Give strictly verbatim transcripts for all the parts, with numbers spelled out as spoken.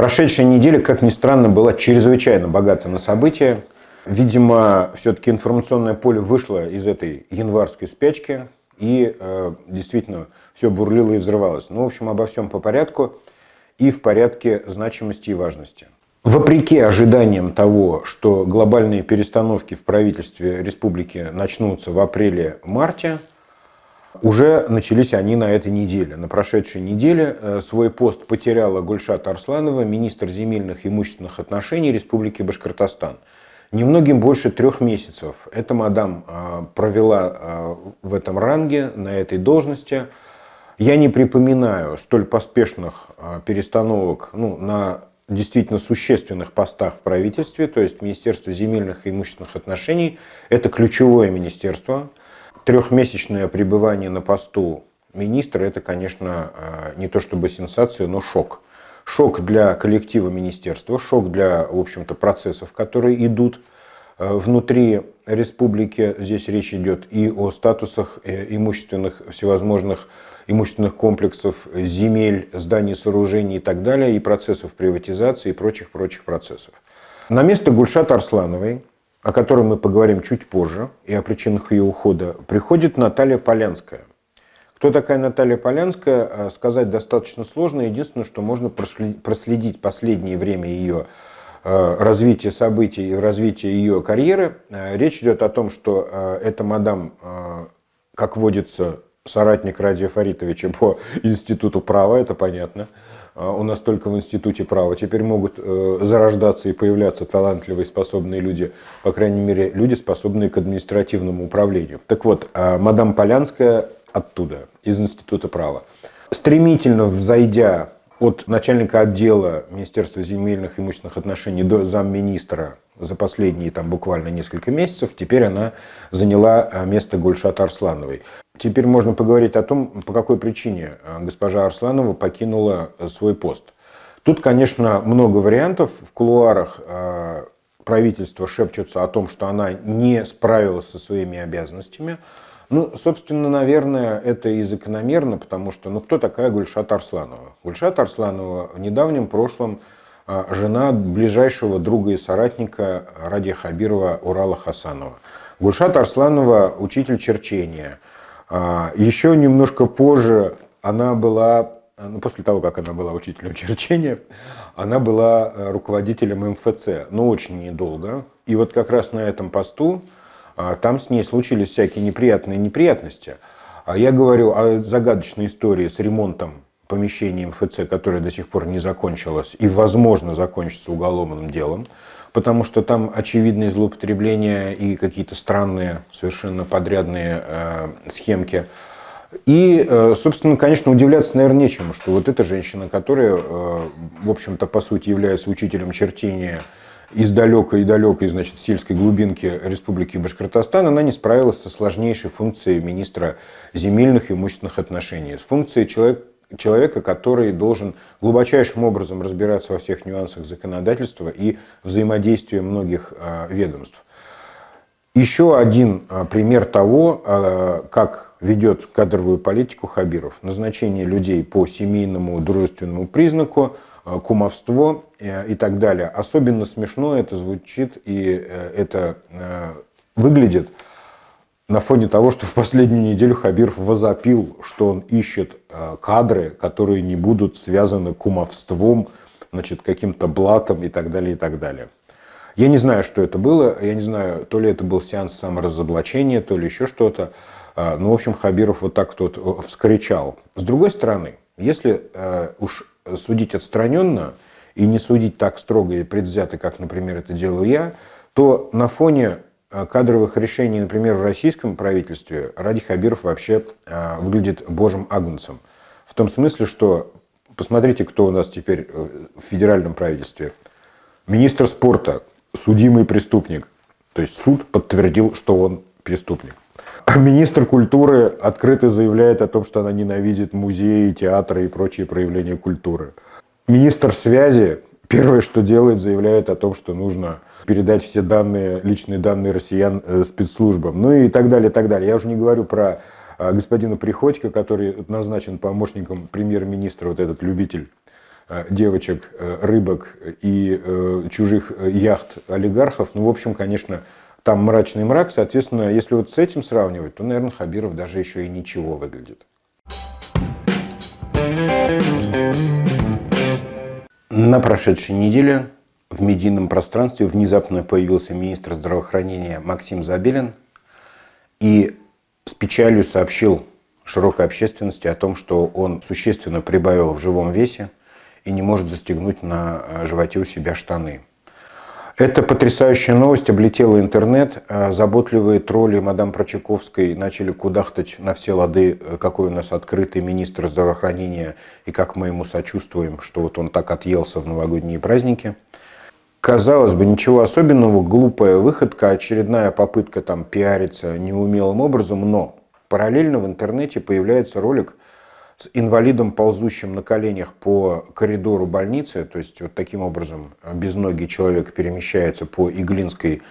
Прошедшая неделя, как ни странно, была чрезвычайно богата на события. Видимо, все-таки информационное поле вышло из этой январской спячки, и э, действительно все бурлило и взрывалось. Ну, в общем, обо всем по порядку и в порядке значимости и важности. Вопреки ожиданиям того, что глобальные перестановки в правительстве республики начнутся в апреле-марте, уже начались они на этой неделе. На прошедшей неделе свой пост потеряла Гульшата Арсланова, министр земельных и имущественных отношений Республики Башкортостан. Немногим больше трех месяцев эта мадам провела в этом ранге, на этой должности. Я не припоминаю столь поспешных перестановок ну, на действительно существенных постах в правительстве, то есть Министерство земельных и имущественных отношений. Это ключевое министерство. Трехмесячное пребывание на посту министра – это, конечно, не то чтобы сенсация, но шок. Шок для коллектива министерства, шок для, в общем-то, процессов, которые идут внутри республики. Здесь речь идет и о статусах имущественных, всевозможных имущественных комплексов, земель, зданий, сооружений и так далее, и процессов приватизации и прочих-прочих процессов. На место Гульшаты Арслановой, о которой мы поговорим чуть позже, и о причинах ее ухода, приходит Наталья Полянская. Кто такая Наталья Полянская, сказать достаточно сложно. Единственное, что можно проследить последнее время ее развития событий и развития ее карьеры. Речь идет о том, что эта мадам, как водится, соратник Радия Фаритовича по институту права, это понятно. У нас только в институте права теперь могут зарождаться и появляться талантливые, способные люди, по крайней мере, люди, способные к административному управлению. Так вот, мадам Полянская оттуда, из института права. Стремительно взойдя от начальника отдела Министерства земельных и имущественных отношений до замминистра за последние там, буквально несколько месяцев, теперь она заняла место Гульшаты Арслановой. Теперь можно поговорить о том, по какой причине госпожа Арсланова покинула свой пост. Тут, конечно, много вариантов. В кулуарах правительства шепчутся о том, что она не справилась со своими обязанностями. Ну, собственно, наверное, это и закономерно, потому что, ну, кто такая Гульшата Арсланова? Гульшата Арсланова в недавнем прошлом жена ближайшего друга и соратника Радия Хабирова Урала Хасанова. Гульшата Арсланова – учитель черчения. Еще немножко позже она была, ну, после того, как она была учителем черчения, она была руководителем эм эф цэ, но очень недолго. И вот как раз на этом посту там с ней случились всякие неприятные неприятности. Я говорю о загадочной истории с ремонтом помещения эм эф цэ, которое до сих пор не закончилось и, возможно, закончится уголовным делом, потому что там очевидные злоупотребления и какие-то странные, совершенно подрядные э, схемки. И, э, собственно, конечно, удивляться, наверное, нечему, что вот эта женщина, которая, э, в общем-то, по сути, является учителем чертения из далекой и далекой, значит, сельской глубинки Республики Башкортостан, она не справилась со сложнейшей функцией министра земельных и имущественных отношений, с функцией человека, человека, который должен глубочайшим образом разбираться во всех нюансах законодательства и взаимодействия многих ведомств. Еще один пример того, как ведет кадровую политику Хабиров. Назначение людей по семейному, дружественному признаку, кумовство и так далее. Особенно смешно это звучит и это выглядит на фоне того, что в последнюю неделю Хабиров возопил, что он ищет кадры, которые не будут связаны кумовством, значит, каким-то блатом и так далее, и так далее. Я не знаю, что это было, я не знаю, то ли это был сеанс саморазоблачения, то ли еще что-то. Но, в общем, Хабиров вот так вот вскричал. С другой стороны, если уж судить отстраненно и не судить так строго и предвзято, как, например, это делаю я, то на фоне кадровых решений, например, в российском правительстве, Радий Хабиров вообще э, выглядит божьим агнцем. В том смысле, что посмотрите, кто у нас теперь в федеральном правительстве. Министр спорта, судимый преступник. То есть суд подтвердил, что он преступник. А министр культуры открыто заявляет о том, что она ненавидит музеи, театры и прочие проявления культуры. Министр связи первое, что делает, заявляет о том, что нужно передать все данные, личные данные россиян спецслужбам. Ну и так далее, и так далее. Я уже не говорю про господина Приходько, который назначен помощником премьер-министра, вот этот любитель девочек, рыбок и чужих яхт олигархов, ну, в общем, конечно, там мрачный мрак. Соответственно, если вот с этим сравнивать, то, наверное, Хабиров даже еще и ничего выглядит. На прошедшей неделе в медийном пространстве внезапно появился министр здравоохранения Максим Забелин и с печалью сообщил широкой общественности о том, что он существенно прибавил в живом весе и не может застегнуть на животе у себя штаны. Эта потрясающая новость облетела интернет. Заботливые тролли мадам Прочаковской начали кудахтать на все лады, какой у нас открытый министр здравоохранения и как мы ему сочувствуем, что вот он так отъелся в новогодние праздники. Казалось бы, ничего особенного, глупая выходка, очередная попытка там пиариться неумелым образом, но параллельно в интернете появляется ролик с инвалидом, ползущим на коленях по коридору больницы, то есть вот таким образом безногий человек перемещается по Иглинской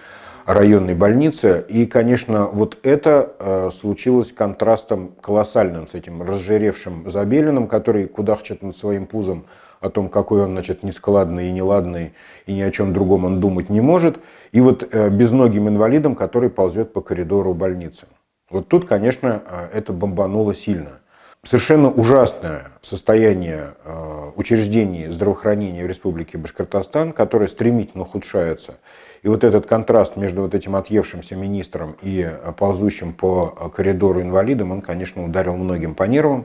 районной больнице. И, конечно, вот это случилось контрастом колоссальным с этим разжиревшим Забелиным, который кудахчет над своим пузом о том, какой он, значит, нескладный и неладный, и ни о чем другом он думать не может, и вот безногим инвалидом, который ползет по коридору больницы. Вот тут, конечно, это бомбануло сильно. Совершенно ужасное состояние учреждений здравоохранения в Республике Башкортостан, которое стремительно ухудшается. И вот этот контраст между вот этим отъевшимся министром и ползущим по коридору инвалидом, он, конечно, ударил многим по нервам.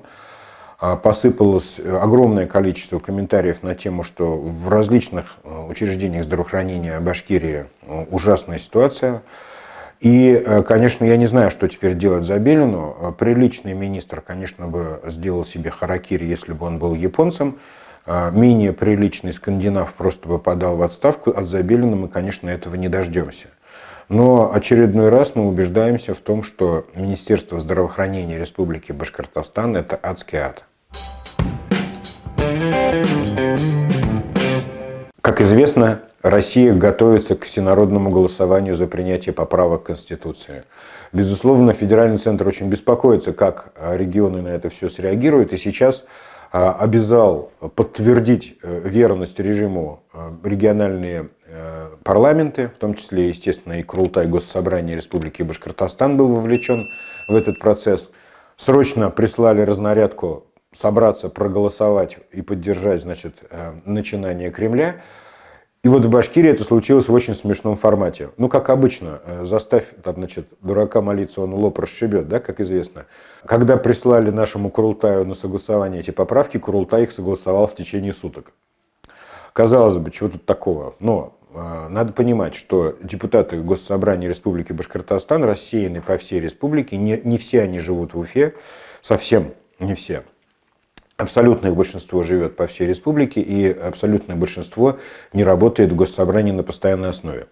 Посыпалось огромное количество комментариев на тему, что в различных учреждениях здравоохранения Башкирии ужасная ситуация. И, конечно, я не знаю, что теперь делать Забелину. Приличный министр, конечно, бы сделал себе харакири, если бы он был японцем. Менее приличный скандинав просто бы подал в отставку. От Забелина мы, конечно, этого не дождемся. Но очередной раз мы убеждаемся в том, что Министерство здравоохранения Республики Башкортостан – это адский ад. Как известно, Россия готовится к всенародному голосованию за принятие поправок к Конституции. Безусловно, федеральный центр очень беспокоится, как регионы на это все среагируют, и сейчас обязал подтвердить верность режиму региональные парламенты, в том числе, естественно, и Курултай Госсобрания Республики Башкортостан был вовлечен в этот процесс. Срочно прислали разнарядку собраться, проголосовать и поддержать, значит, начинание Кремля. И вот в Башкирии это случилось в очень смешном формате. Ну, как обычно, заставь, там, значит, дурака молиться, он лоб расшибет, да, как известно. Когда прислали нашему Курултаю на согласование эти поправки, Курултай их согласовал в течение суток. Казалось бы, чего тут такого? Но э, надо понимать, что депутаты Госсобрания Республики Башкортостан рассеяны по всей республике. Не, не все они живут в Уфе, совсем не все. Абсолютное большинство живет по всей республике, и абсолютное большинство не работает в Госсобрании на постоянной основе.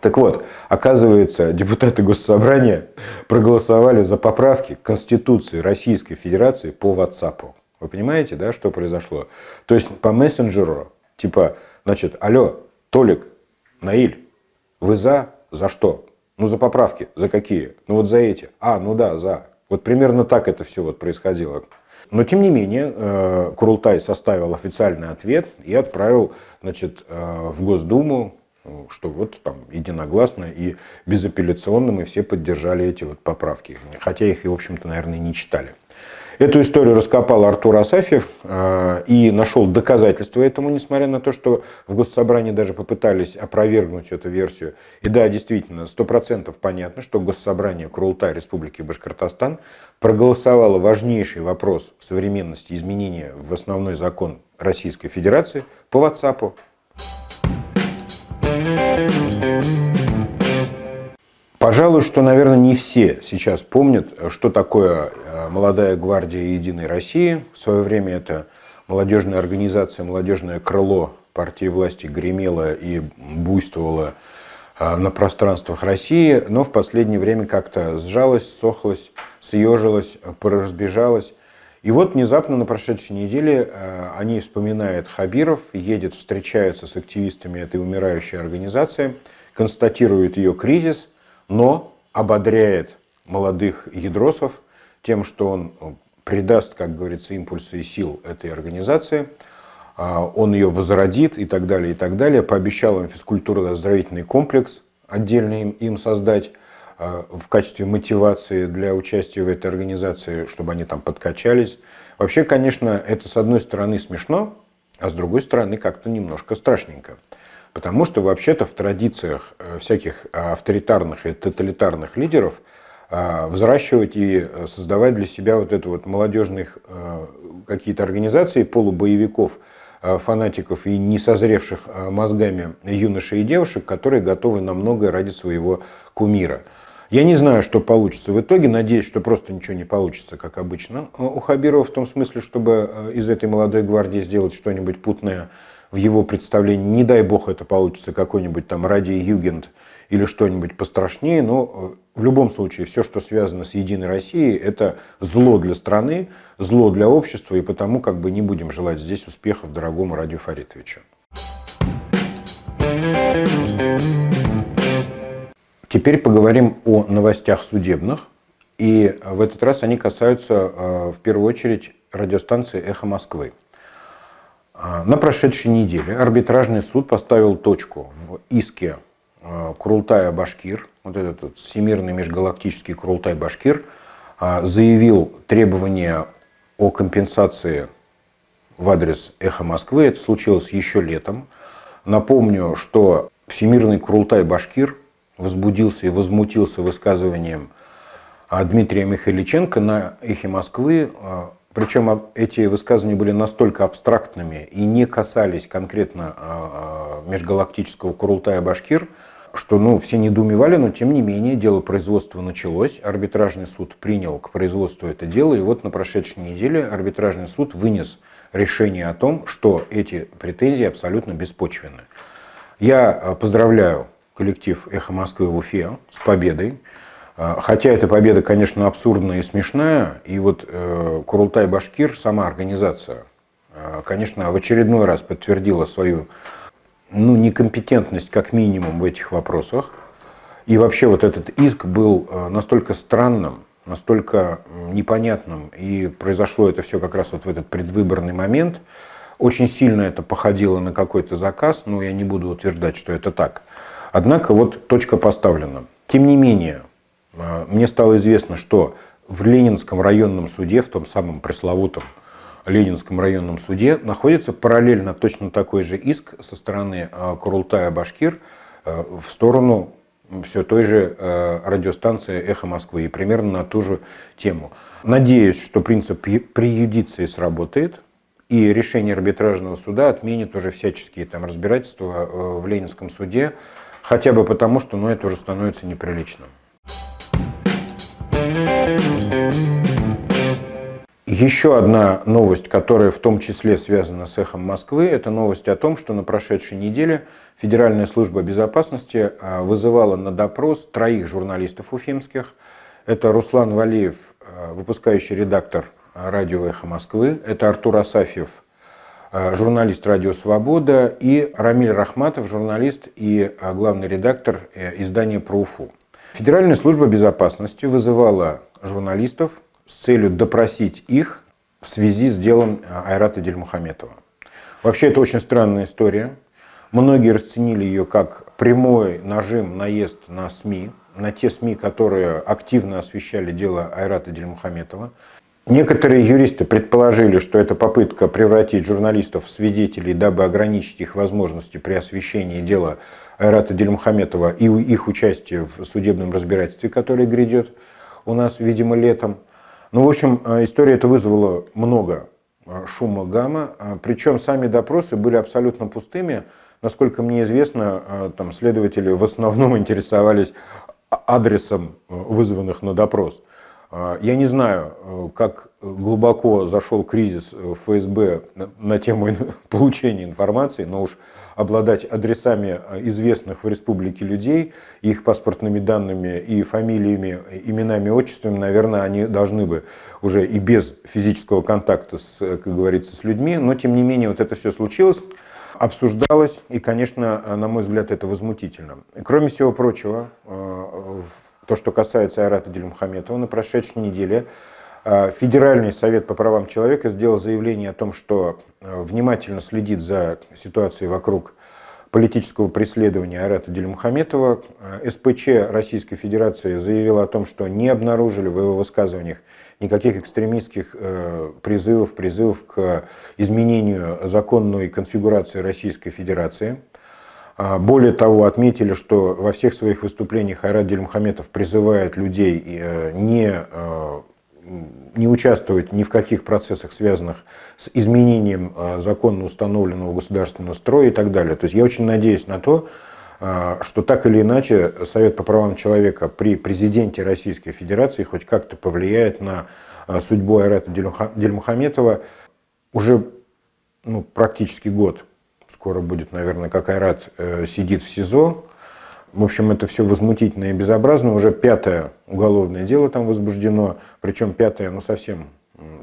Так вот, оказывается, депутаты Госсобрания проголосовали за поправки к Конституции Российской Федерации по WhatsApp. Вы понимаете, да, что произошло? То есть по мессенджеру, типа, значит, алло, Толик, Наиль, вы за? За что? Ну, за поправки. За какие? Ну, вот за эти. А, ну да, за. Вот примерно так это все вот происходило. Но, тем не менее, Курултай составил официальный ответ и отправил, значит, в Госдуму, что вот там единогласно и безапелляционно мы все поддержали эти вот поправки. Хотя их и, в общем-то, наверное, не читали. Эту историю раскопал Артур Асафьев и нашел доказательства этому, несмотря на то, что в Госсобрании даже попытались опровергнуть эту версию. И да, действительно, сто процентов понятно, что Госсобрание Курултай Республики Башкортостан проголосовало важнейший вопрос современности изменения в основной закон Российской Федерации по WhatsApp. Пожалуй, что, наверное, не все сейчас помнят, что такое «Молодая гвардия Единой России». В свое время это молодежная организация, молодежное крыло партии власти гремело и буйствовало на пространствах России, но в последнее время как-то сжалось, сохлось, съежилось, поразбежалось. И вот внезапно на прошедшей неделе они вспоминают Хабиров, едет, встречается с активистами этой умирающей организации, констатирует ее кризис, но ободряет молодых ядросов тем, что он придаст, как говорится, импульсы и сил этой организации, он ее возродит и так далее, и так далее. Пообещал им физкультурно-оздоровительный комплекс отдельно им, им создать в качестве мотивации для участия в этой организации, чтобы они там подкачались. Вообще, конечно, это с одной стороны смешно, а с другой стороны как-то немножко страшненько. Потому что вообще-то в традициях всяких авторитарных и тоталитарных лидеров взращивать и создавать для себя вот это вот молодежных какие-то организации, полубоевиков, фанатиков и несозревших мозгами юношей и девушек, которые готовы на многое ради своего кумира. Я не знаю, что получится в итоге, надеюсь, что просто ничего не получится, как обычно у Хабирова, в том смысле, чтобы из этой молодой гвардии сделать что-нибудь путное в его представлении. Не дай бог это получится какой-нибудь там Радий-Югент или что-нибудь пострашнее, но в любом случае все, что связано с Единой Россией, это зло для страны, зло для общества, и потому как бы не будем желать здесь успехов дорогому Радию Фаритовичу. Теперь поговорим о новостях судебных, и в этот раз они касаются в первую очередь радиостанции «Эхо Москвы». На прошедшей неделе арбитражный суд поставил точку в иске Курултая Башкир, вот этот всемирный межгалактический Курултай Башкир, заявил требование о компенсации в адрес «Эхо Москвы». Это случилось еще летом. Напомню, что всемирный Курултай Башкир возбудился и возмутился высказыванием Дмитрия Михайличенко на «Эхе Москвы». Причем эти высказывания были настолько абстрактными и не касались конкретно межгалактического Курултая Башкир, что ну, все недоумевали, но тем не менее дело производства началось, арбитражный суд принял к производству это дело, и вот на прошедшей неделе арбитражный суд вынес решение о том, что эти претензии абсолютно беспочвенны. Я поздравляю коллектив «Эхо Москвы» в Уфе с победой. Хотя эта победа, конечно, абсурдная и смешная, и вот э, Курултай Башкир, сама организация, э, конечно, в очередной раз подтвердила свою ну, некомпетентность как минимум в этих вопросах. И вообще вот этот иск был настолько странным, настолько непонятным, и произошло это все как раз вот в этот предвыборный момент. Очень сильно это походило на какой-то заказ, но я не буду утверждать, что это так. Однако вот точка поставлена. Тем не менее, мне стало известно, что в Ленинском районном суде, в том самом пресловутом Ленинском районном суде, находится параллельно точно такой же иск со стороны Курултая Башкир в сторону все той же радиостанции «Эхо Москвы» и примерно на ту же тему. Надеюсь, что принцип преюдиции сработает, и решение арбитражного суда отменит уже всяческие там разбирательства в Ленинском суде, хотя бы потому, что ну, это уже становится неприличным. Еще одна новость, которая в том числе связана с «Эхом Москвы», это новость о том, что на прошедшей неделе Федеральная служба безопасности вызывала на допрос троих журналистов уфимских. Это Руслан Валеев, выпускающий редактор радио «Эхо Москвы», это Артур Асафьев, журналист «Радио Свобода», и Рамиль Рахматов, журналист и главный редактор издания «Про Уфу». Федеральная служба безопасности вызывала журналистов с целью допросить их в связи с делом Айрата Дильмухаметова. Вообще, это очень странная история. Многие расценили ее как прямой нажим, наезд на СМИ, на те СМИ, которые активно освещали дело Айрата Дильмухаметова. Некоторые юристы предположили, что это попытка превратить журналистов в свидетелей, дабы ограничить их возможности при освещении дела Айрата Дильмухаметова и их участие в судебном разбирательстве, которое грядет у нас, видимо, летом. Ну, в общем, история эта вызвала много шума, гамма, причем сами допросы были абсолютно пустыми. Насколько мне известно, там следователи в основном интересовались адресом вызванных на допрос. Я не знаю, как глубоко зашел кризис в ФСБ на тему получения информации, но уж обладать адресами известных в республике людей, их паспортными данными и фамилиями, именами, отчествами, наверное, они должны бы уже и без физического контакта, с, как говорится, с людьми. Но, тем не менее, вот это все случилось, обсуждалось, и, конечно, на мой взгляд, это возмутительно. Кроме всего прочего, в то, что касается Айрата Дильмухаметова, на прошедшей неделе Федеральный совет по правам человека сделал заявление о том, что внимательно следит за ситуацией вокруг политического преследования Айрата Дильмухаметова. СПЧ Российской Федерации заявила о том, что не обнаружили в его высказываниях никаких экстремистских призывов, призывов к изменению законной конфигурации Российской Федерации. Более того, отметили, что во всех своих выступлениях Айрат Дильмухаметов призывает людей не, не участвовать ни в каких процессах, связанных с изменением законно установленного государственного строя и так далее. То есть я очень надеюсь на то, что так или иначе Совет по правам человека при президенте Российской Федерации хоть как-то повлияет на судьбу Айрата Дильмухаметова уже ну, практически год. Скоро будет, наверное, как Айрат сидит в СИЗО. В общем, это все возмутительно и безобразно. Уже пятое уголовное дело там возбуждено. Причем пятое, ну, совсем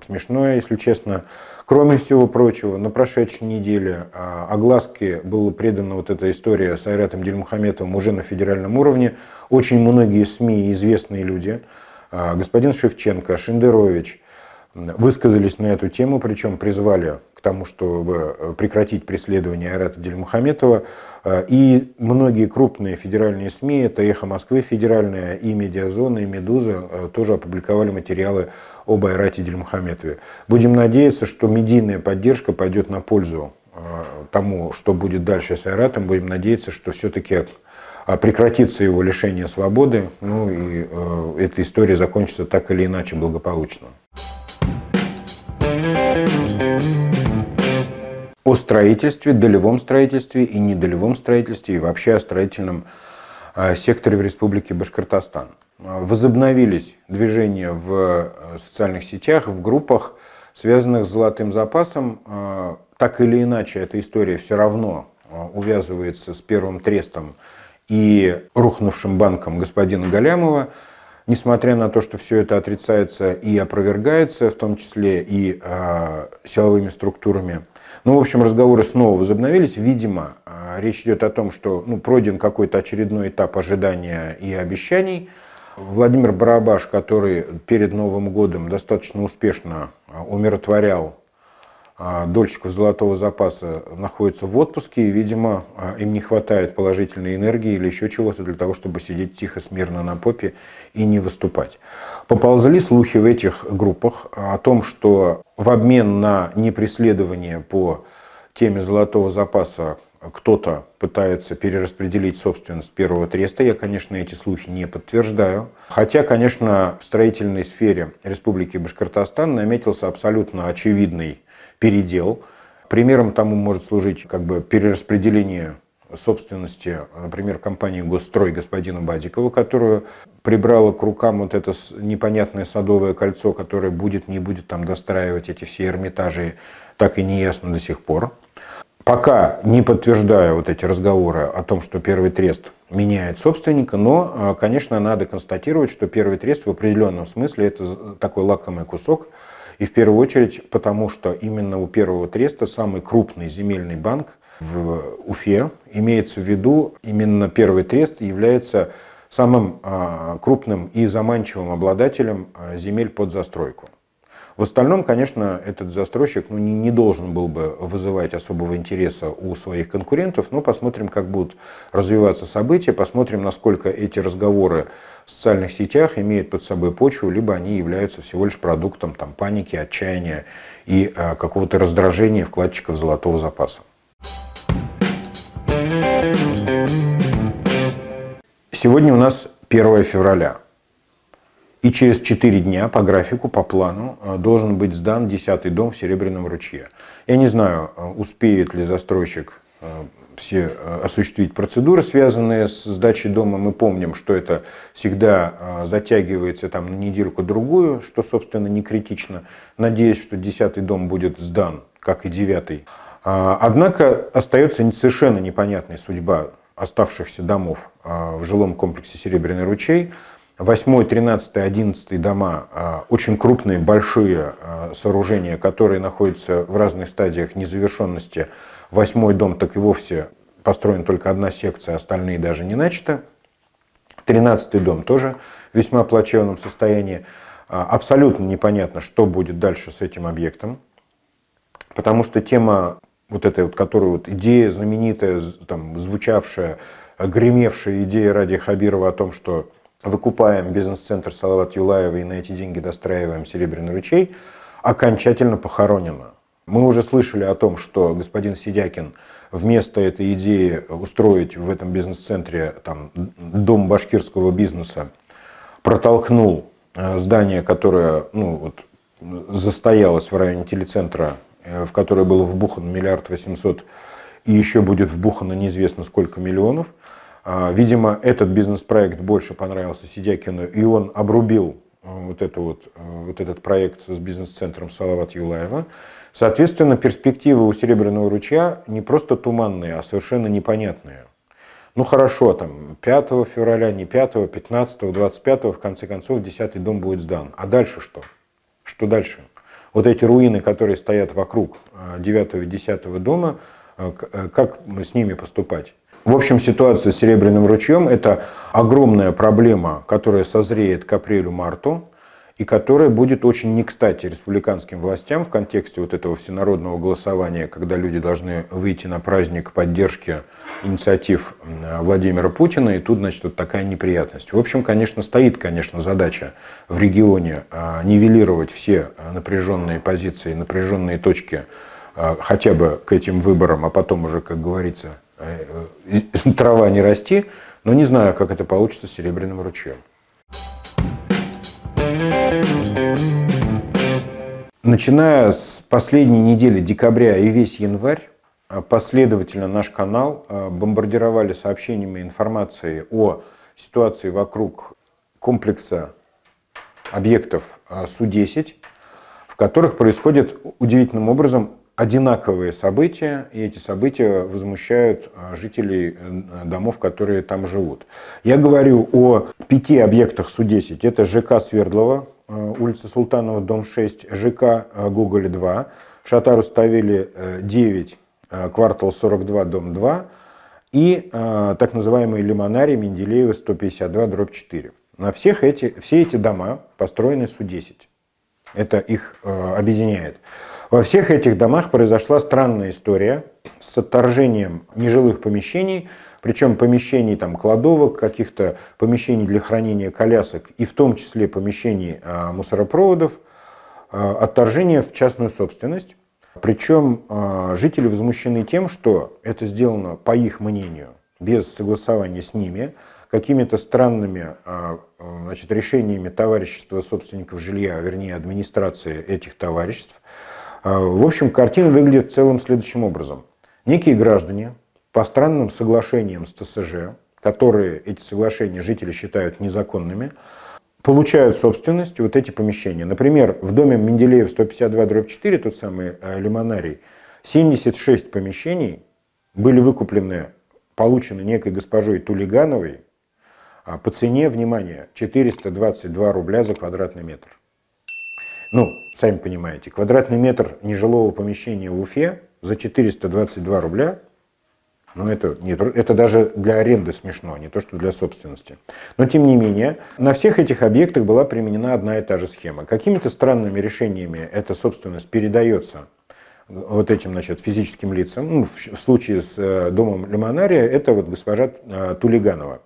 смешное, если честно. Кроме всего прочего, на прошедшей неделе огласке была предана вот эта история с Айратом Дильмухаметовым уже на федеральном уровне. Очень многие СМИ и известные люди, господин Шевченко, Шендерович, высказались на эту тему, причем призвали к тому, чтобы прекратить преследование Айрата Дильмухаметова. И многие крупные федеральные СМИ, это «Эхо Москвы» федеральная, и «Медиазона», и «Медуза» тоже опубликовали материалы об Айрате Дильмухаметове. Будем надеяться, что медийная поддержка пойдет на пользу тому, что будет дальше с Айратом. Будем надеяться, что все-таки прекратится его лишение свободы, ну и эта история закончится так или иначе благополучно. О строительстве, долевом строительстве и недолевом строительстве, и вообще о строительном секторе в Республике Башкортостан. Возобновились движения в социальных сетях, в группах, связанных с золотым запасом. Так или иначе, эта история все равно увязывается с Первым Трестом и рухнувшим банком господина Галямова. Несмотря на то, что все это отрицается и опровергается, в том числе и э, силовыми структурами. Ну, в общем, разговоры снова возобновились. Видимо, э, речь идет о том, что ну, пройден какой-то очередной этап ожидания и обещаний. Владимир Барабаш, который перед Новым годом достаточно успешно умиротворял э, дольщиков золотого запаса, находится в отпуске. И, видимо, э, им не хватает положительной энергии или еще чего-то для того, чтобы сидеть тихо, смирно на попе и не выступать. Поползли слухи в этих группах о том, что в обмен на непреследование по теме золотого запаса кто-то пытается перераспределить собственность Первого Треста. Я, конечно, эти слухи не подтверждаю. Хотя, конечно, в строительной сфере Республики Башкортостан наметился абсолютно очевидный передел. Примером тому может служить как бы перераспределение собственности, например, компании «Госстрой» господина Бадикова, которую прибрала к рукам вот это непонятное садовое кольцо, которое будет, не будет там достраивать эти все Эрмитажи, так и не ясно до сих пор. Пока не подтверждаю вот эти разговоры о том, что Первый Трест меняет собственника, но, конечно, надо констатировать, что Первый Трест в определенном смысле это такой лакомый кусок, и в первую очередь потому, что именно у Первого Треста самый крупный земельный банк в Уфе. Имеется в виду, именно Первый Трест является самым крупным и заманчивым обладателем земель под застройку. В остальном, конечно, этот застройщик ну, не, не должен был бы вызывать особого интереса у своих конкурентов, но посмотрим, как будут развиваться события, посмотрим, насколько эти разговоры в социальных сетях имеют под собой почву, либо они являются всего лишь продуктом там, паники, отчаяния и а, какого-то раздражения вкладчиков золотого запаса. Сегодня у нас первое февраля, и через четыре дня по графику, по плану, должен быть сдан десятый дом в Серебряном ручье. Я не знаю, успеет ли застройщик все осуществить процедуры, связанные с сдачей дома. Мы помним, что это всегда затягивается там, на недельку-другую, что, собственно, не критично. Надеюсь, что десятый дом будет сдан, как и девятый. Однако остается совершенно непонятная судьба оставшихся домов в жилом комплексе «Серебряный ручей». восьмой, тринадцатый, одиннадцатый дома – очень крупные, большие сооружения, которые находятся в разных стадиях незавершенности. восьмой дом так и вовсе построен только одна секция, остальные даже не начаты. тринадцатый дом тоже в весьма плачевном состоянии. Абсолютно непонятно, что будет дальше с этим объектом, потому что тема вот этой, вот, которую вот идея знаменитая, там, звучавшая, гремевшая идея Радия Хабирова о том, что выкупаем бизнес-центр Салават Юлаева и на эти деньги достраиваем Серебряный ручей, окончательно похоронена. Мы уже слышали о том, что господин Сидякин вместо этой идеи устроить в этом бизнес-центре там, дом башкирского бизнеса протолкнул здание, которое ну, вот, застоялось в районе телецентра, в которое было вбухано миллиард восемьсот и еще будет вбухано неизвестно сколько миллионов. Видимо, этот бизнес-проект больше понравился Сидякину, и он обрубил вот, это вот, вот этот проект с бизнес-центром Салават Юлаева. Соответственно, перспективы у Серебряного ручья не просто туманные, а совершенно непонятные. Ну хорошо, там пятого февраля, не пятого, пятнадцатого, двадцать пятого, в конце концов, десятый дом будет сдан. А дальше что? Что дальше? Вот эти руины, которые стоят вокруг девятого и десятого дома, как с ними поступать? В общем, ситуация с Серебряным ручьем – это огромная проблема, которая созреет к апрелю-марту, и которая будет очень не кстати республиканским властям в контексте вот этого всенародного голосования, когда люди должны выйти на праздник поддержки инициатив Владимира Путина, и тут, значит, вот такая неприятность. В общем, конечно, стоит, конечно, задача в регионе нивелировать все напряженные позиции, напряженные точки хотя бы к этим выборам, а потом уже, как говорится, трава не расти, но не знаю, как это получится с Серебряным ручьем. Начиная с последней недели декабря и весь январь, последовательно наш канал бомбардировали сообщениями и информацией о ситуации вокруг комплекса объектов эс у десять, в которых происходят удивительным образом одинаковые события, и эти события возмущают жителей домов, которые там живут. Я говорю о пяти объектах эс у десять. Это ЖК Свердлова, улица Султанова, дом шесть, ЖК Гоголь два, Шатар Уставели девять, квартал сорок два, дом два и так называемый Лимонарий, Менделеева сто пятьдесят два, дробь четыре. На всех эти, все эти дома построены эс у десять. Это их объединяет. Во всех этих домах произошла странная история с отторжением нежилых помещений, причем помещений там, кладовок, каких-то помещений для хранения колясок и в том числе помещений э, мусоропроводов, э, отторжение в частную собственность. Причем э, жители возмущены тем, что это сделано, по их мнению, без согласования с ними, какими-то странными э, значит, решениями товарищества собственников жилья, вернее администрации этих товариществ. В общем, картина выглядит в целом следующим образом. Некие граждане по странным соглашениям с тэ эс жэ, которые эти соглашения жители считают незаконными, получают собственность вот эти помещения. Например, в доме Менделеев сто пятьдесят два дробь четыре, тот самый Лимонарий, семьдесят шесть помещений были выкуплены, получены некой госпожой Тулигановой по цене, внимание, четыреста двадцать два рубля за квадратный метр. Ну, сами понимаете, квадратный метр нежилого помещения в Уфе за четыреста двадцать два рубля, ну это, нет, это даже для аренды смешно, не то что для собственности. Но тем не менее, на всех этих объектах была применена одна и та же схема. Какими-то странными решениями эта собственность передается вот этим, значит, физическим лицам. Ну, в случае с домом Лимонария это вот госпожа Тулиганова.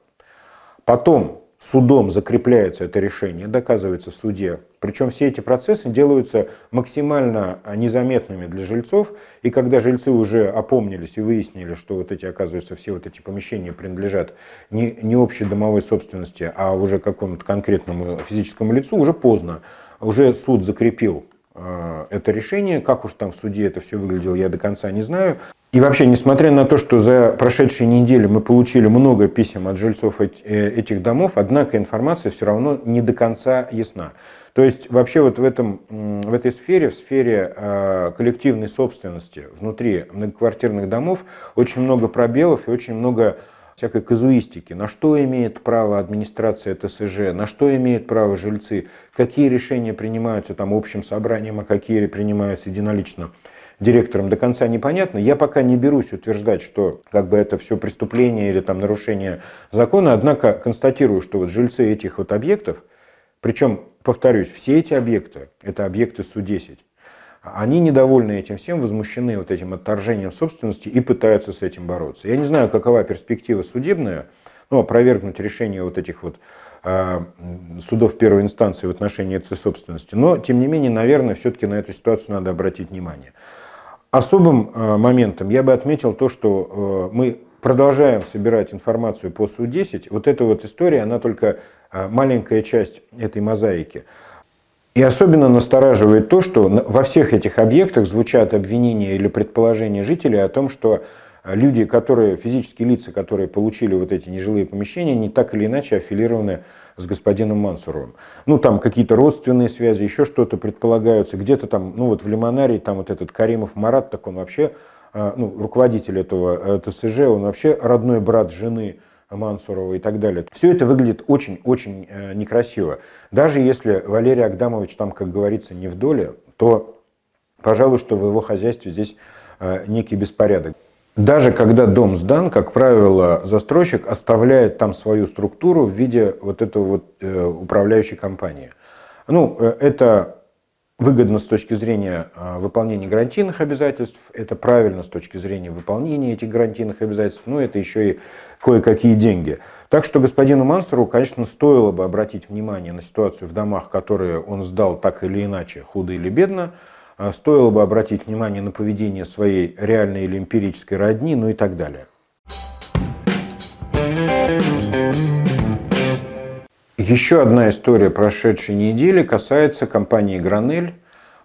Потом судом закрепляется это решение, доказывается в суде. Причем все эти процессы делаются максимально незаметными для жильцов. И когда жильцы уже опомнились и выяснили, что вот эти, оказывается, все вот эти помещения принадлежат не, не общей домовой собственности, а уже какому-то конкретному физическому лицу, уже поздно. Уже суд закрепил э, это решение. Как уж там в суде это все выглядело, я до конца не знаю. И вообще, несмотря на то, что за прошедшие недели мы получили много писем от жильцов этих домов, однако информация все равно не до конца ясна. То есть вообще вот в, этом, в этой сфере, в сфере коллективной собственности внутри многоквартирных домов очень много пробелов и очень много всякой казуистики. На что имеет право администрация тэ эс жэ, на что имеют право жильцы, какие решения принимаются там общим собранием, а какие принимаются единолично директором, до конца непонятно. Я пока не берусь утверждать, что как бы это все преступление или там нарушение закона, однако констатирую, что вот жильцы этих вот объектов Причем, повторюсь, все эти объекты, это объекты эс у десять, они недовольны этим всем, возмущены вот этим отторжением собственности и пытаются с этим бороться. Я не знаю, какова перспектива судебная, но опровергнуть решение вот этих вот э, судов первой инстанции в отношении этой собственности. Но, тем не менее, наверное, все-таки на эту ситуацию надо обратить внимание. Особым э, моментом я бы отметил то, что э, мы продолжаем собирать информацию по эс у десять. Вот эта вот история, она только э, маленькая часть этой мозаики. И особенно настораживает то, что во всех этих объектах звучат обвинения или предположения жителей о том, что люди, которые, физические лица, которые получили вот эти нежилые помещения, не так или иначе аффилированы с господином Мансуровым. Ну, там какие-то родственные связи, еще что-то предполагаются. Где-то там, ну вот в Лимонарии, там вот этот Каримов Марат, так он вообще, ну, руководитель этого тэ эс жэ, он вообще родной брат жены Мансурова и так далее. Все это выглядит очень-очень некрасиво. Даже если Валерий Агдамович там, как говорится, не в доле, то, пожалуй, что в его хозяйстве здесь некий беспорядок. Даже когда дом сдан, как правило, застройщик оставляет там свою структуру в виде вот этого вот управляющей компании. Ну, это выгодно с точки зрения выполнения гарантийных обязательств, это правильно с точки зрения выполнения этих гарантийных обязательств, но это еще и кое-какие деньги. Так что господину Мансурову, конечно, стоило бы обратить внимание на ситуацию в домах, которые он сдал так или иначе, худо или бедно, стоило бы обратить внимание на поведение своей реальной или эмпирической родни, ну и так далее. Еще одна история прошедшей недели касается компании «Гранель»,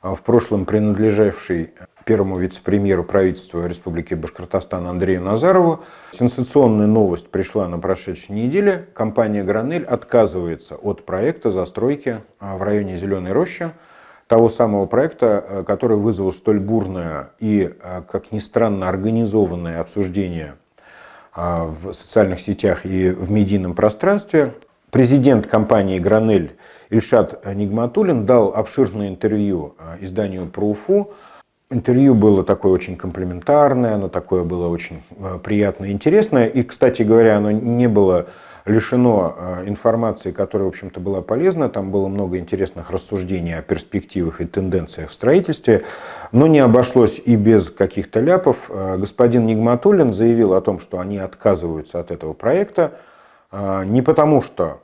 в прошлом принадлежавшей первому вице-премьеру правительства Республики Башкортостан Андрею Назарову. Сенсационная новость пришла на прошедшей неделе. Компания «Гранель» отказывается от проекта застройки в районе Зеленой рощи, того самого проекта, который вызвал столь бурное и, как ни странно, организованное обсуждение в социальных сетях и в медийном пространстве. Президент компании «Гранель» Ильшат Нигматуллин дал обширное интервью изданию «Про Уфу». Интервью было такое очень комплиментарное, оно такое было очень приятное и интересное. И, кстати говоря, оно не было лишено информации, которая, в общем-то, была полезна. Там было много интересных рассуждений о перспективах и тенденциях в строительстве. Но не обошлось и без каких-то ляпов. Господин Нигматуллин заявил о том, что они отказываются от этого проекта. Не потому, что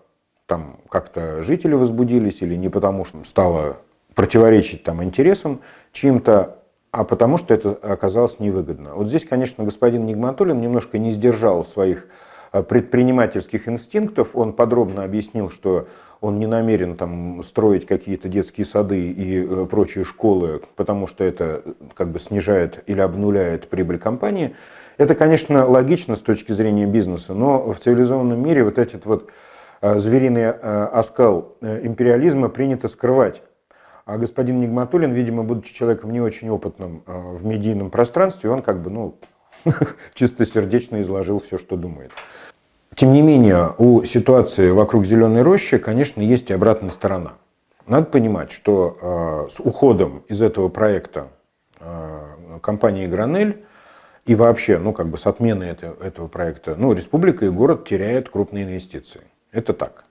там как-то жители возбудились, или не потому, что стало противоречить там интересам чьим-то, а потому, что это оказалось невыгодно. Вот здесь, конечно, господин Нигматуллин немножко не сдержал своих предпринимательских инстинктов. Он подробно объяснил, что он не намерен там строить какие-то детские сады и прочие школы, потому что это как бы снижает или обнуляет прибыль компании. Это, конечно, логично с точки зрения бизнеса, но в цивилизованном мире вот этот вот звериный оскал империализма принято скрывать. А господин Нигматуллин, видимо, будучи человеком не очень опытным в медийном пространстве, он как бы, ну, чистосердечно изложил все, что думает. Тем не менее, у ситуации вокруг Зеленой рощи, конечно, есть и обратная сторона. Надо понимать, что с уходом из этого проекта компании «Гранель» и вообще, ну, как бы с отмены этого, этого проекта, ну, республика и город теряют крупные инвестиции. Это так.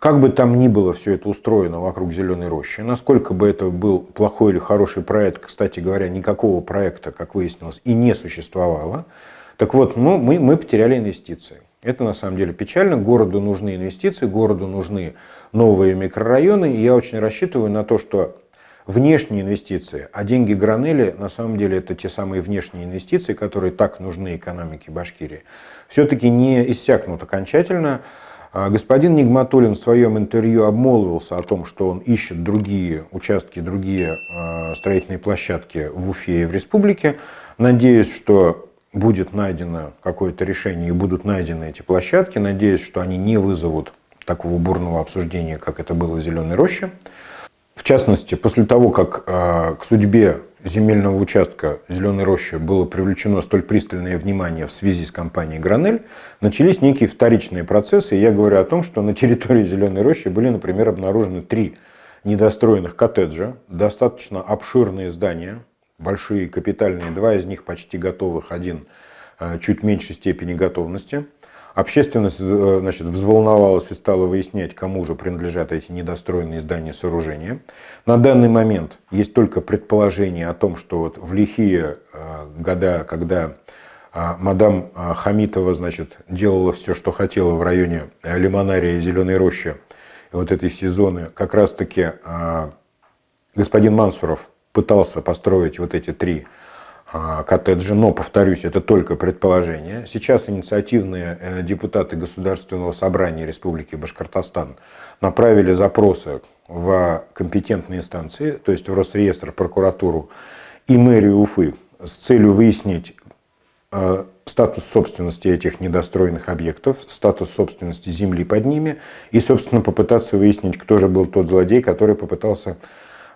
Как бы там ни было все это устроено вокруг Зеленой рощи, насколько бы это был плохой или хороший проект, кстати говоря, никакого проекта, как выяснилось, и не существовало. Так вот, ну, мы, мы потеряли инвестиции. Это на самом деле печально. Городу нужны инвестиции, городу нужны новые микрорайоны. И я очень рассчитываю на то, что внешние инвестиции, а деньги «Гранели» на самом деле это те самые внешние инвестиции, которые так нужны экономике Башкирии, все-таки не иссякнут окончательно. Господин Нигматуллин в своем интервью обмолвился о том, что он ищет другие участки, другие строительные площадки в Уфе и в республике. Надеюсь, что будет найдено какое-то решение и будут найдены эти площадки. Надеюсь, что они не вызовут такого бурного обсуждения, как это было в Зеленой роще. В частности, после того, как к судьбе земельного участка Зеленой рощи было привлечено столь пристальное внимание в связи с компанией «Гранель», начались некие вторичные процессы. И я говорю о том, что на территории Зеленой рощи были, например, обнаружены три недостроенных коттеджа, достаточно обширные здания, большие, капитальные, два из них почти готовых, один чуть меньшей степени готовности. Общественность, значит, взволновалась и стала выяснять, кому же принадлежат эти недостроенные здания сооружения. На данный момент есть только предположение о том, что вот в лихие года, когда мадам Хамитова, значит, делала все, что хотела в районе Лимонария и Зеленой рощи, и вот этой сезоны, как раз-таки господин Мансуров пытался построить вот эти три коттеджи, но, повторюсь, это только предположение. Сейчас инициативные депутаты Государственного собрания Республики Башкортостан направили запросы в компетентные инстанции, то есть в Росреестр, прокуратуру и мэрию Уфы, с целью выяснить статус собственности этих недостроенных объектов, статус собственности земли под ними и, собственно, попытаться выяснить, кто же был тот злодей, который попытался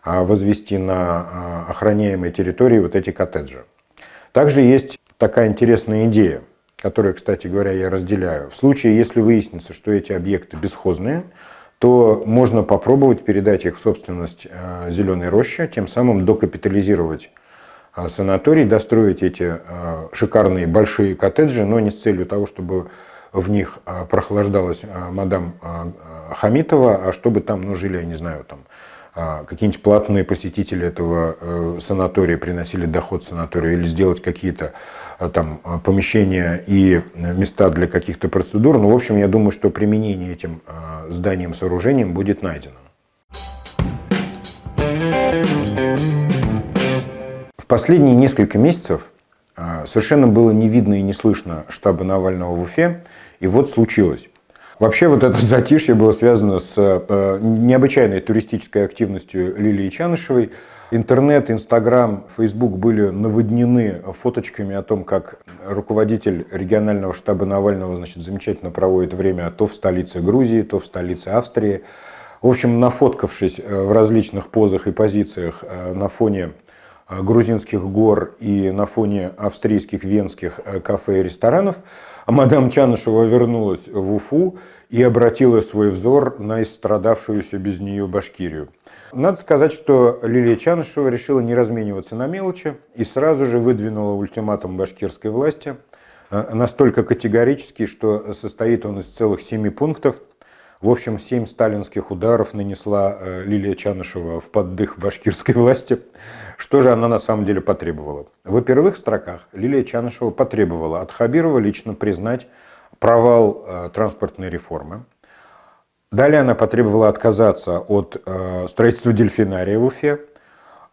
возвести на охраняемой территории вот эти коттеджи. Также есть такая интересная идея, которую, кстати говоря, я разделяю. В случае, если выяснится, что эти объекты бесхозные, то можно попробовать передать их в собственность Зеленой рощи, тем самым докапитализировать санаторий, достроить эти шикарные большие коттеджи, но не с целью того, чтобы в них прохлаждалась мадам Хамитова, а чтобы там, ну, жили, я не знаю, там какие-нибудь платные посетители этого санатория, приносили доход санаторию, или сделать какие-то там помещения и места для каких-то процедур. Ну, в общем, я думаю, что применение этим зданиям, сооружениям будет найдено. В последние несколько месяцев совершенно было не видно и не слышно штаба Навального в Уфе, и вот случилось. Вообще вот это затишье было связано с необычайной туристической активностью Лилии Чанышевой. Интернет, Инстаграм, Фейсбук были наводнены фоточками о том, как руководитель регионального штаба Навального, значит, замечательно проводит время то в столице Грузии, то в столице Австрии. В общем, нафоткавшись в различных позах и позициях на фоне грузинских гор и на фоне австрийских, венских кафе и ресторанов, мадам Чанышева вернулась в Уфу и обратила свой взор на истрадавшуюся без нее Башкирию. Надо сказать, что Лилия Чанышева решила не размениваться на мелочи и сразу же выдвинула ультиматум башкирской власти, настолько категорический, что состоит он из целых семи пунктов. В общем, семь сталинских ударов нанесла Лилия Чанышева в поддых башкирской власти. Что же она на самом деле потребовала? Во первых строках Лилия Чанышева потребовала от Хабирова лично признать провал транспортной реформы. Далее она потребовала отказаться от строительства дельфинария в Уфе,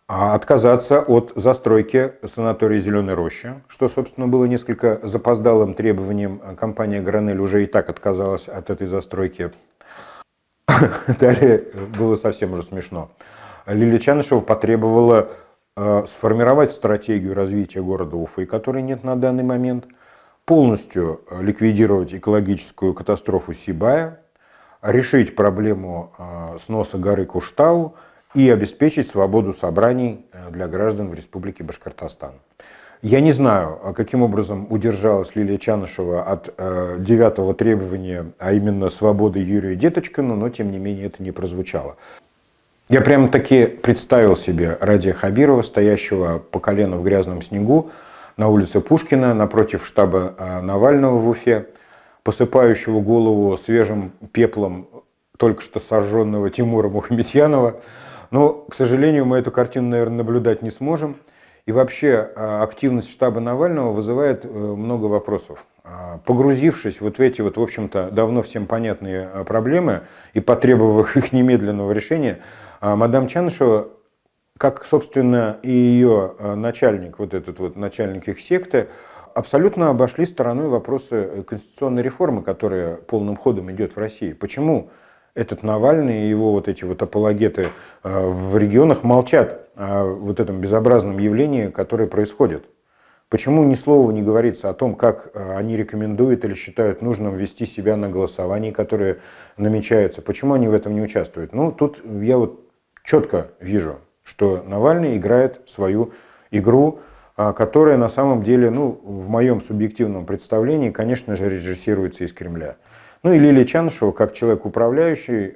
а отказаться от застройки санатория «Зеленая роща», что, собственно, было несколько запоздалым требованием. Компания «Гранель» уже и так отказалась от этой застройки. Далее было совсем уже смешно. Лилия Чанышева потребовала сформировать стратегию развития города Уфы, которой нет на данный момент, полностью ликвидировать экологическую катастрофу Сибая, решить проблему сноса горы Куштау и обеспечить свободу собраний для граждан в Республике Башкортостан. Я не знаю, каким образом удержалась Лилия Чанышева от э, девятого требования, а именно свободы Юрия Деточкина, но тем не менее это не прозвучало. Я прямо-таки представил себе Радия Хабирова, стоящего по колено в грязном снегу на улице Пушкина, напротив штаба э, Навального в Уфе, посыпающего голову свежим пеплом только что сожженного Тимура Мухаметьянова. Но, к сожалению, мы эту картину, наверное, наблюдать не сможем. И вообще активность штаба Навального вызывает много вопросов. Погрузившись вот в эти вот, в общем-то, давно всем понятные проблемы и потребовав их немедленного решения, мадам Чанышева, как, собственно, и ее начальник, вот этот вот начальник их секты, абсолютно обошли стороной вопросы конституционной реформы, которая полным ходом идет в России. Почему этот Навальный и его вот эти вот апологеты в регионах молчат о вот этом безобразном явлении, которое происходит? Почему ни слова не говорится о том, как они рекомендуют или считают нужным вести себя на голосовании, которое намечается? Почему они в этом не участвуют? Ну, тут я вот четко вижу, что Навальный играет свою игру, которая на самом деле, ну, в моем субъективном представлении, конечно же, режиссируется из Кремля. Ну и Лилия Чанышева, как человек, управляющий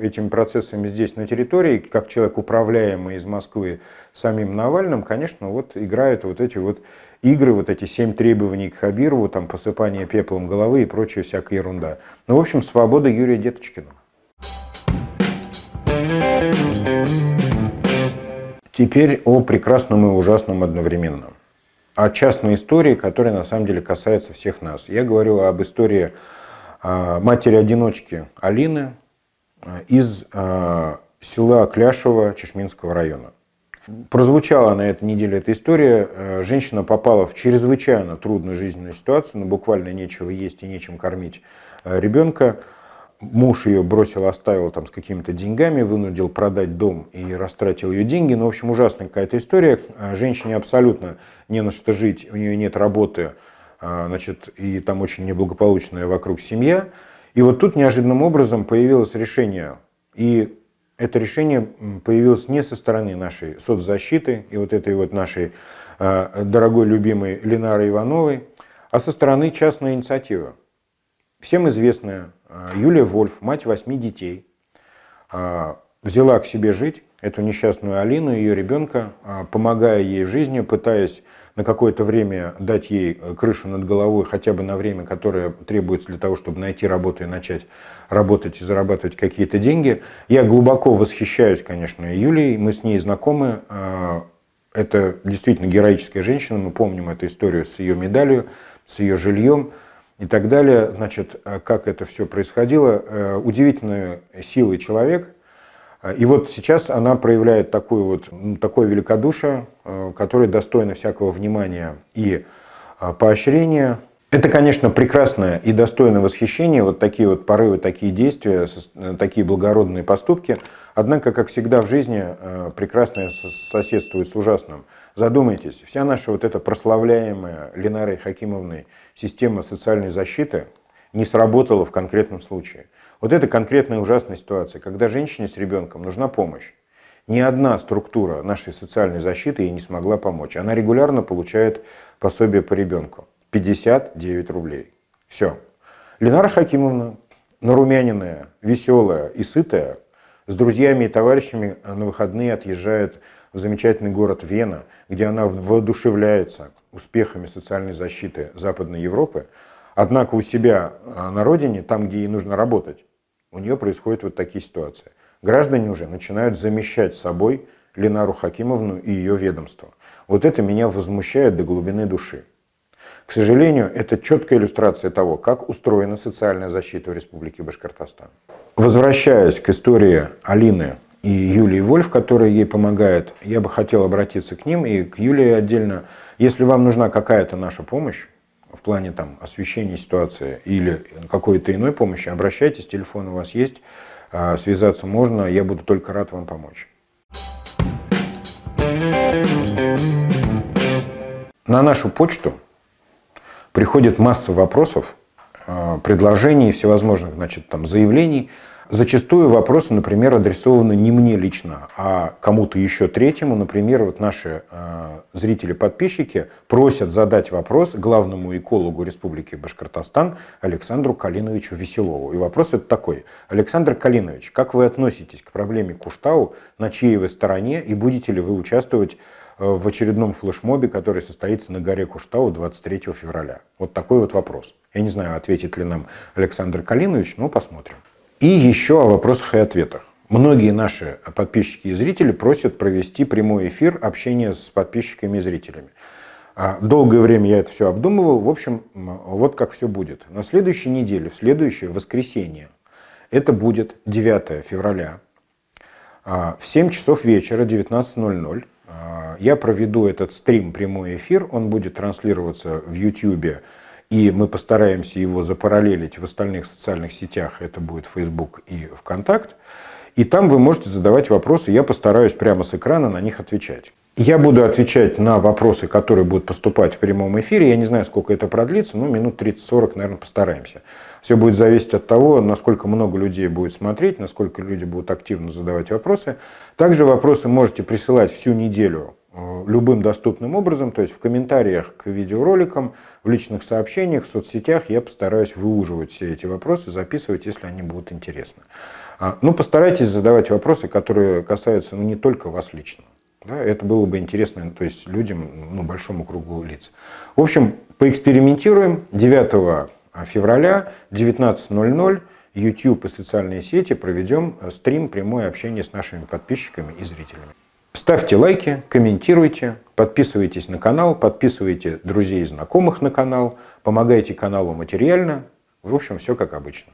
этими процессами здесь, на территории, как человек, управляемый из Москвы самим Навальным, конечно, вот играют вот эти вот игры, вот эти семь требований к Хабирову, там посыпание пеплом головы и прочая всякая ерунда. Ну, в общем, свобода Юрия Деточкина. Теперь о прекрасном и ужасном одновременно. О частной истории, которая на самом деле касается всех нас. Я говорю об истории матери-одиночки Алины из села Кляшево Чешминского района. Прозвучала на этой неделе эта история. Женщина попала в чрезвычайно трудную жизненную ситуацию, но буквально нечего есть и нечем кормить ребенка. Муж ее бросил, оставил там с какими-то деньгами, вынудил продать дом и растратил ее деньги. Ну, в общем, ужасная какая-то история. Женщине абсолютно не на что жить, у нее нет работы, значит, и там очень неблагополучная вокруг семья. И вот тут неожиданным образом появилось решение. И это решение появилось не со стороны нашей соцзащиты и вот этой вот нашей дорогой, любимой Линары Ивановой, а со стороны частной инициативы. Всем известная Юлия Вольф, мать восьми детей, взяла к себе жить эту несчастную Алину и ее ребенка, помогая ей в жизни, пытаясь на какое-то время дать ей крышу над головой, хотя бы на время, которое требуется для того, чтобы найти работу и начать работать и зарабатывать какие-то деньги. Я глубоко восхищаюсь, конечно, Юлией, мы с ней знакомы. Это действительно героическая женщина, мы помним эту историю с ее медалью, с ее жильем и так далее. Значит, как это все происходило, удивительные силы человек. И вот сейчас она проявляет такую вот, такое великодушие, которое достойно всякого внимания и поощрения. Это, конечно, прекрасное и достойное восхищение, вот такие вот порывы, такие действия, такие благородные поступки. Однако, как всегда в жизни, прекрасное соседствует с ужасным. Задумайтесь, вся наша вот эта прославляемая Линарой Хакимовной система социальной защиты не сработала в конкретном случае. Вот это конкретная ужасная ситуация, когда женщине с ребенком нужна помощь. Ни одна структура нашей социальной защиты ей не смогла помочь. Она регулярно получает пособие по ребенку. пятьдесят девять рублей. Все. Линара Хакимовна, нарумяненная, веселая и сытая, с друзьями и товарищами на выходные отъезжает в замечательный город Вена, где она воодушевляется успехами социальной защиты Западной Европы. Однако у себя на родине, там, где ей нужно работать, у нее происходят вот такие ситуации. Граждане уже начинают замещать собой Линару Хакимовну и ее ведомство. Вот это меня возмущает до глубины души. К сожалению, это четкая иллюстрация того, как устроена социальная защита в Республике Башкортостан. Возвращаясь к истории Алины и Юлии Вольф, которая ей помогает, я бы хотел обратиться к ним и к Юлии отдельно. Если вам нужна какая-то наша помощь в плане там, освещения ситуации или какой-то иной помощи, обращайтесь, телефон у вас есть, связаться можно, я буду только рад вам помочь. На нашу почту приходит масса вопросов, предложений, всевозможных, значит, там, заявлений. Зачастую вопросы, например, адресованы не мне лично, а кому-то еще третьему. Например, вот наши э, зрители-подписчики просят задать вопрос главному экологу Республики Башкортостан Александру Калиновичу Веселову. И вопрос это такой. Александр Калинович, как вы относитесь к проблеме Куштау, на чьей вы стороне и будете ли вы участвовать в очередном флешмобе, который состоится на горе Куштау двадцать третьего февраля? Вот такой вот вопрос. Я не знаю, ответит ли нам Александр Калинович, но посмотрим. И еще о вопросах и ответах. Многие наши подписчики и зрители просят провести прямой эфир общения с подписчиками и зрителями. Долгое время я это все обдумывал. В общем, вот как все будет. На следующей неделе, в следующее воскресенье, это будет девятого февраля, в семь часов вечера, девятнадцать ноль ноль, я проведу этот стрим, прямой эфир. Он будет транслироваться в YouTube. И мы постараемся его запараллелить в остальных социальных сетях. Это будет Facebook и ВКонтакт. И там вы можете задавать вопросы. Я постараюсь прямо с экрана на них отвечать. Я буду отвечать на вопросы, которые будут поступать в прямом эфире. Я не знаю, сколько это продлится, но минут тридцать-сорок, наверное, постараемся. Все будет зависеть от того, насколько много людей будет смотреть, насколько люди будут активно задавать вопросы. Также вопросы можете присылать всю неделю любым доступным образом, то есть в комментариях к видеороликам, в личных сообщениях, в соцсетях я постараюсь выуживать все эти вопросы, записывать, если они будут интересны. Ну, постарайтесь задавать вопросы, которые касаются, ну, не только вас лично. Да, это было бы интересно, то есть людям, ну, большому кругу лиц. В общем, поэкспериментируем. девятого февраля, девятнадцать ноль ноль, YouTube и социальные сети проведем стрим, прямое общение с нашими подписчиками и зрителями. Ставьте лайки, комментируйте, подписывайтесь на канал, подписывайте друзей и знакомых на канал, помогайте каналу материально. В общем, все как обычно.